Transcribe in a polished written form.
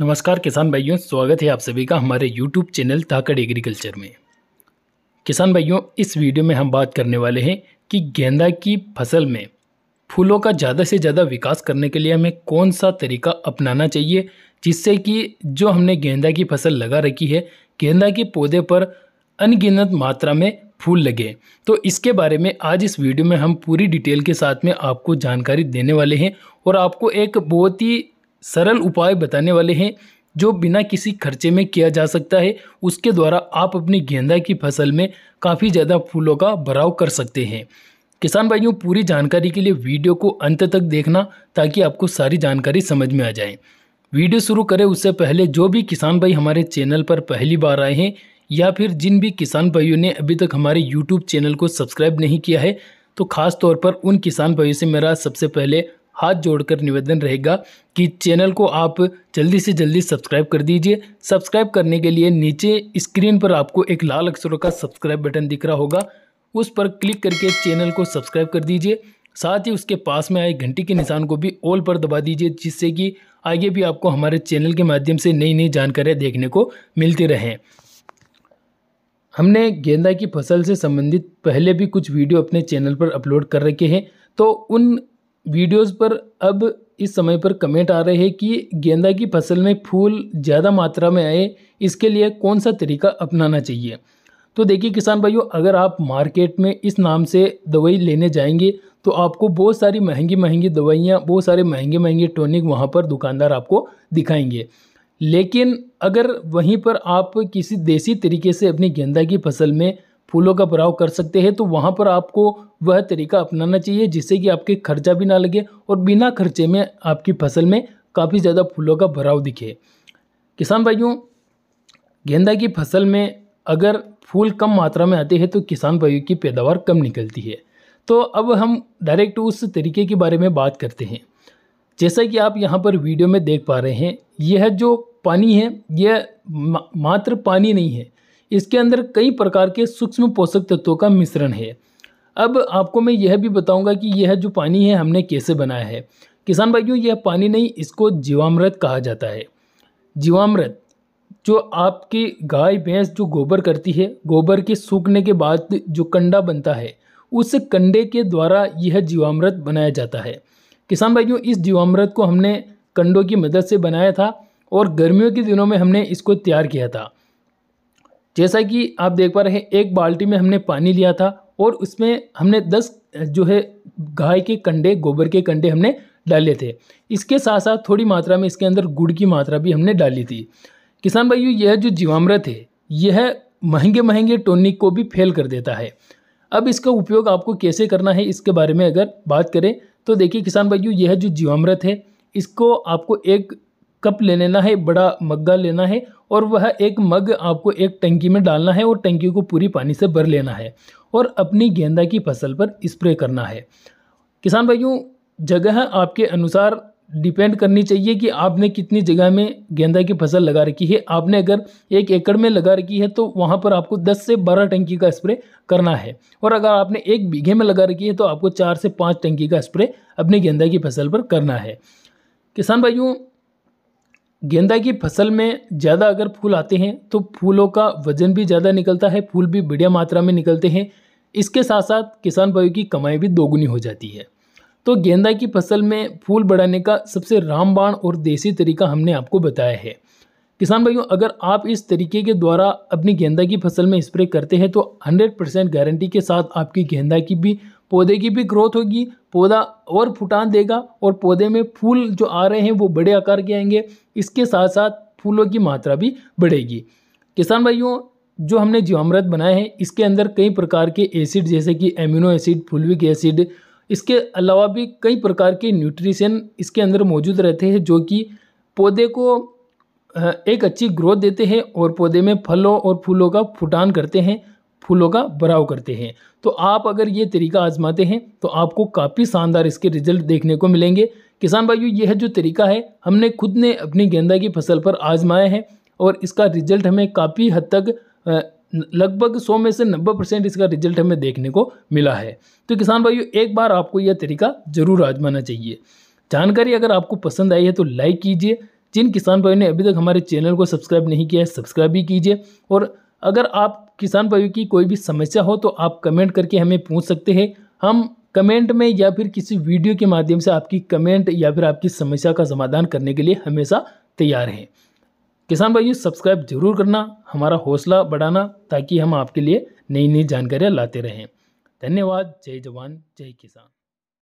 नमस्कार किसान भाइयों, स्वागत है आप सभी का हमारे YouTube चैनल धाकड़ एग्रीकल्चर में। किसान भाइयों, इस वीडियो में हम बात करने वाले हैं कि गेंदा की फसल में फूलों का ज़्यादा से ज़्यादा विकास करने के लिए हमें कौन सा तरीका अपनाना चाहिए, जिससे कि जो हमने गेंदा की फसल लगा रखी है, गेंदा के पौधे पर अनगिनत मात्रा में फूल लगे। तो इसके बारे में आज इस वीडियो में हम पूरी डिटेल के साथ में आपको जानकारी देने वाले हैं और आपको एक बहुत ही सरल उपाय बताने वाले हैं जो बिना किसी खर्चे में किया जा सकता है। उसके द्वारा आप अपनी गेंदा की फसल में काफ़ी ज़्यादा फूलों का भराव कर सकते हैं। किसान भाइयों, पूरी जानकारी के लिए वीडियो को अंत तक देखना ताकि आपको सारी जानकारी समझ में आ जाए। वीडियो शुरू करें उससे पहले जो भी किसान भाई हमारे चैनल पर पहली बार आए हैं या फिर जिन भी किसान भाइयों ने अभी तक हमारे यूट्यूब चैनल को सब्सक्राइब नहीं किया है, तो ख़ास तौर पर उन किसान भाइयों से मेरा सबसे पहले हाथ जोड़कर निवेदन रहेगा कि चैनल को आप जल्दी से जल्दी सब्सक्राइब कर दीजिए। सब्सक्राइब करने के लिए नीचे स्क्रीन पर आपको एक लाल अक्षरों का सब्सक्राइब बटन दिख रहा होगा, उस पर क्लिक करके चैनल को सब्सक्राइब कर दीजिए। साथ ही उसके पास में आए घंटी के निशान को भी ऑल पर दबा दीजिए, जिससे कि आगे भी आपको हमारे चैनल के माध्यम से नई नई जानकारियाँ देखने को मिलती रहें। हमने गेंदा की फसल से संबंधित पहले भी कुछ वीडियो अपने चैनल पर अपलोड कर रखे हैं, तो उन वीडियोस पर अब इस समय पर कमेंट आ रहे हैं कि गेंदा की फसल में फूल ज़्यादा मात्रा में आए, इसके लिए कौन सा तरीका अपनाना चाहिए। तो देखिए किसान भाइयों, अगर आप मार्केट में इस नाम से दवाई लेने जाएंगे तो आपको बहुत सारी महंगी महंगी दवाइयाँ, बहुत सारे महंगे महंगे टॉनिक वहाँ पर दुकानदार आपको दिखाएंगे। लेकिन अगर वहीं पर आप किसी देसी तरीके से अपनी गेंदा की फसल में फूलों का भराव कर सकते हैं, तो वहाँ पर आपको वह तरीका अपनाना चाहिए जिससे कि आपके खर्चा भी ना लगे और बिना खर्चे में आपकी फसल में काफ़ी ज़्यादा फूलों का भराव दिखे। किसान भाइयों, गेंदा की फसल में अगर फूल कम मात्रा में आते हैं तो किसान भाइयों की पैदावार कम निकलती है। तो अब हम डायरेक्ट उस तरीके के बारे में बात करते हैं। जैसा कि आप यहाँ पर वीडियो में देख पा रहे हैं, यह जो पानी है यह मात्र पानी नहीं है, इसके अंदर कई प्रकार के सूक्ष्म पोषक तत्वों का मिश्रण है। अब आपको मैं यह भी बताऊंगा कि यह जो पानी है हमने कैसे बनाया है। किसान भाइयों, यह पानी नहीं, इसको जीवामृत कहा जाता है। जीवामृत जो आपकी गाय भैंस जो गोबर करती है, गोबर के सूखने के बाद जो कंडा बनता है, उस कंडे के द्वारा यह जीवामृत बनाया जाता है। किसान भाइयों, इस जीवामृत को हमने कंडों की मदद से बनाया था और गर्मियों के दिनों में हमने इसको तैयार किया था। जैसा कि आप देख पा रहे हैं, एक बाल्टी में हमने पानी लिया था और उसमें हमने 10 जो है गाय के कंडे, गोबर के कंडे हमने डाले थे। इसके साथ साथ थोड़ी मात्रा में इसके अंदर गुड़ की मात्रा भी हमने डाली थी। किसान भाइयों, यह जो जीवामृत है यह महंगे महंगे टॉनिक को भी फेल कर देता है। अब इसका उपयोग आपको कैसे करना है, इसके बारे में अगर बात करें तो देखिए किसान भाइयों, यह जो जीवामृत है इसको आपको एक कप ले लेना है, बड़ा मग्गा लेना है और वह एक मग आपको एक टंकी में डालना है और टंकी को पूरी पानी से भर लेना है और अपनी गेंदा की फसल पर स्प्रे करना है। किसान भाइयों, जगह आपके अनुसार डिपेंड करनी चाहिए कि आपने कितनी जगह में गेंदा की फसल लगा रखी है। आपने अगर 1 एकड़ में लगा रखी है तो वहाँ पर आपको 10 से 12 टंकी का स्प्रे करना है, और अगर आपने 1 बीघे में लगा रखी है तो आपको 4 से 5 टंकी का स्प्रे अपनी गेंदा की फसल पर करना है। किसान भाइयों, गेंदा की फसल में ज़्यादा अगर फूल आते हैं तो फूलों का वजन भी ज़्यादा निकलता है, फूल भी बढ़िया मात्रा में निकलते हैं। इसके साथ साथ किसान भाइयों की कमाई भी दोगुनी हो जाती है। तो गेंदा की फसल में फूल बढ़ाने का सबसे रामबाण और देसी तरीका हमने आपको बताया है। किसान भाइयों, अगर आप इस तरीके के द्वारा अपनी गेंदा की फसल में स्प्रे करते हैं तो 100% गारंटी के साथ आपकी गेंदा की भी, पौधे की भी ग्रोथ होगी। पौधा और फुटान देगा और पौधे में फूल जो आ रहे हैं वो बड़े आकार के आएंगे। इसके साथ साथ फूलों की मात्रा भी बढ़ेगी। किसान भाइयों, जो हमने जीवामृत बनाया है इसके अंदर कई प्रकार के एसिड, जैसे कि एमिनो एसिड, फुलविक एसिड, इसके अलावा भी कई प्रकार के न्यूट्रिशन इसके अंदर मौजूद रहते हैं, जो कि पौधे को एक अच्छी ग्रोथ देते हैं और पौधे में फलों और फूलों का फुटान करते हैं, फूलों का भराव करते हैं। तो आप अगर ये तरीका आजमाते हैं तो आपको काफ़ी शानदार इसके रिजल्ट देखने को मिलेंगे। किसान भाइयों, यह जो तरीका है हमने खुद ने अपनी गेंदा की फसल पर आजमाया है और इसका रिजल्ट हमें काफ़ी हद तक लगभग 100 में से 90% इसका रिजल्ट हमें देखने को मिला है। तो किसान भाइयों, एक बार आपको यह तरीका ज़रूर आजमाना चाहिए। जानकारी अगर आपको पसंद आई है तो लाइक कीजिए, जिन किसान भाइयों ने अभी तक हमारे चैनल को सब्सक्राइब नहीं किया है, सब्सक्राइब भी कीजिए। और अगर आप किसान भाइयों की कोई भी समस्या हो तो आप कमेंट करके हमें पूछ सकते हैं। हम कमेंट में या फिर किसी वीडियो के माध्यम से आपकी कमेंट या फिर आपकी समस्या का समाधान करने के लिए हमेशा तैयार हैं। किसान भाइयों, सब्सक्राइब जरूर करना, हमारा हौसला बढ़ाना, ताकि हम आपके लिए नई नई जानकारियाँ लाते रहें। धन्यवाद। जय जवान, जय किसान।